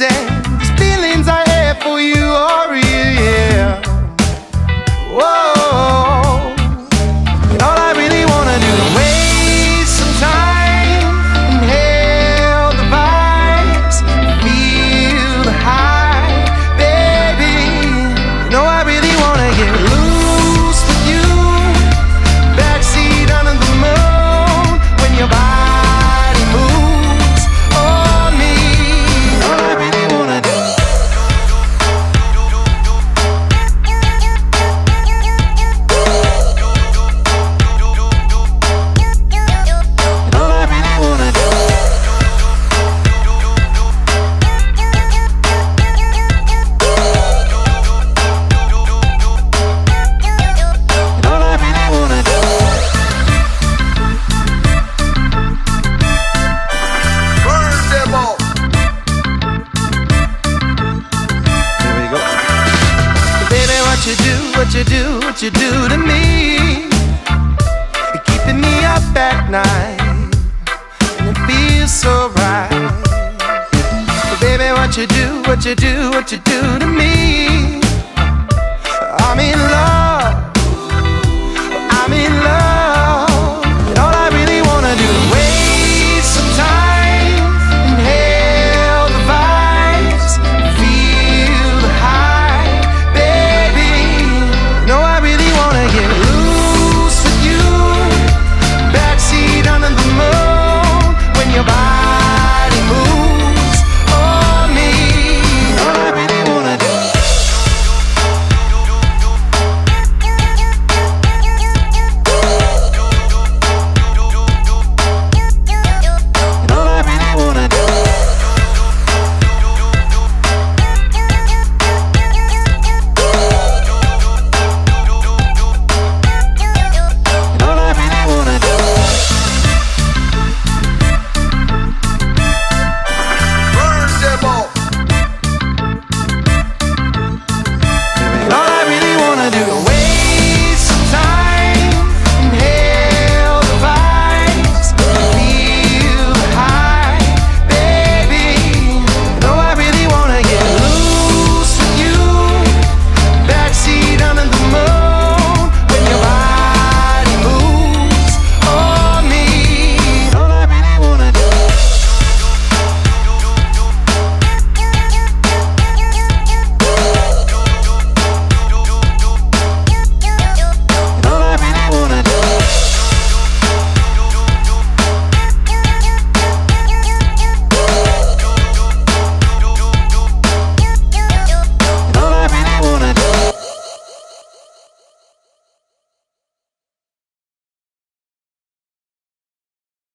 pretend these feelings I have for you are real, yeah. Whoa. And all I really wanna do is waste some time, inhale the vibes, feel the high, baby. You know I really wanna get loose with you, backseat under the moon, when your body moves on me. You know I really wanna do. What you do, what you do to me, you're keeping me up at night, and it feels so right. But baby, what you do, what you do, what you do to me, I'm in love.